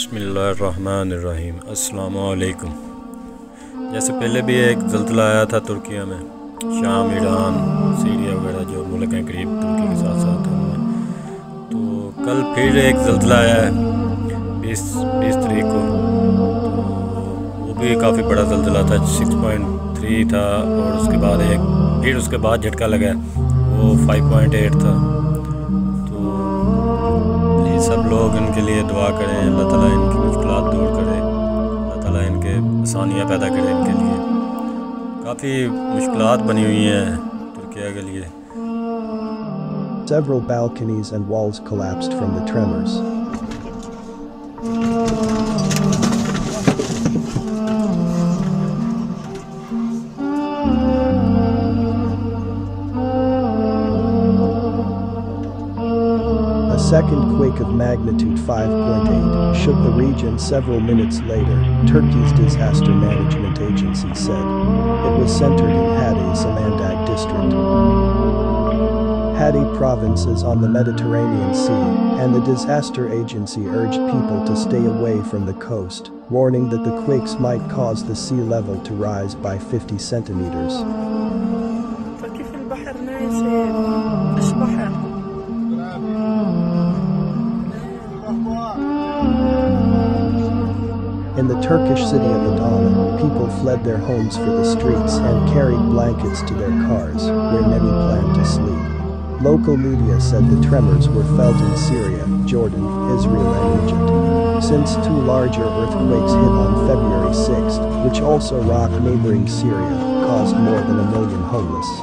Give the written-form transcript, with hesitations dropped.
बिस्मिल्लाह रहमान रहीम। अस्सलामुअलैकुम। जैसे पहले भी एक जल्जला आया था तुर्किया में, शाम, ईरान, सीरिया वगैरह जो मुल्क हैं करीब तुर्की के साथ साथ हैं, तो कल फिर एक जल्जला आया है 20 तारीख को। तो वो भी काफ़ी बड़ा जल्जला था, 6.3 था, और उसके बाद फिर उसके बाद झटका लगा वो 5.8 था। सब लोग इनके लिए दुआ करें, अल्लाह ताला इनकी मुश्किलात दूर करे, अल्लाह ताला इनके आसानियाँ पैदा करे। इनके लिए काफ़ी मुश्किलात बनी हुई हैं तुर्किया के लिए। Several balconies and walls collapsed from the tremors. Second quake of magnitude 5.8 shook the region. Several minutes later, Turkey's disaster management agency said it was centered in Hadi Samandak district. Hadi Provinces on the Mediterranean Sea, and the disaster agency urged people to stay away from the coast, warning that the quakes might cause the sea level to rise by 50 centimeters. In the Turkish city of Adana, people fled their homes for the streets and carried blankets to their cars, where many planned to sleep. Local media said the tremors were felt in Syria, Jordan, Israel and Egypt, since two larger earthquakes hit on February 6, which also rocked neighboring Syria, caused more than 1 million homeless.